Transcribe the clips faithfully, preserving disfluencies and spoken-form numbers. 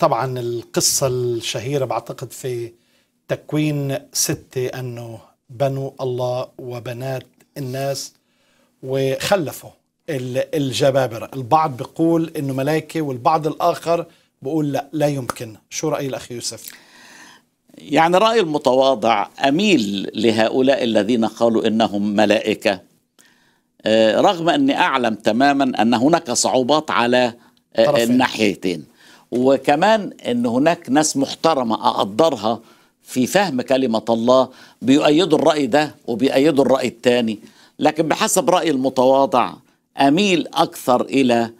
طبعا القصة الشهيرة بعتقد في تكوين ستة أنه بنوا الله وبنات الناس وخلفوا الجبابرة. البعض بيقول أنه ملائكة والبعض الآخر بيقول لا لا يمكن. شو رأي الأخ يوسف؟ يعني رأي المتواضع أميل لهؤلاء الذين قالوا إنهم ملائكة، رغم أني أعلم تماما أن هناك صعوبات على الناحيتين، وكمان أن هناك ناس محترمة أقدرها في فهم كلمة الله بيؤيدوا الرأي ده وبيؤيدوا الرأي الثاني، لكن بحسب رأي المتواضع أميل أكثر إلى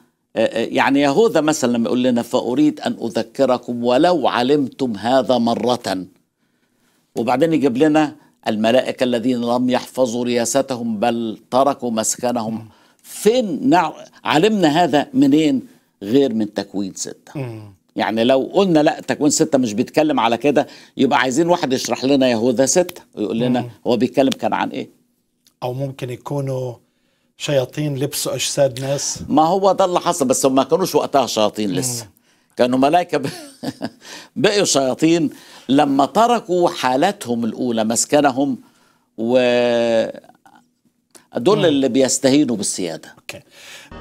يعني يهوذا مثلا لما يقول لنا فأريد أن أذكركم ولو علمتم هذا مرة، وبعدين يجيب لنا الملائكة الذين لم يحفظوا رياستهم بل تركوا مسكنهم. فين علمنا هذا منين غير من تكوين ستة؟ يعني لو قلنا لا تكوين ستة مش بيتكلم على كده يبقى عايزين واحد يشرح لنا يهوذا ستة ويقول لنا هو بيتكلم كان عن إيه، أو ممكن يكونوا شياطين لبسوا أجساد ناس. ما هو ده اللي حصل، بس هم ما كانوش وقتها شياطين لسه، كانوا ملائكة ب... بقوا شياطين لما تركوا حالتهم الأولى مسكنهم، ودول اللي بيستهينوا بالسيادة. أوكي.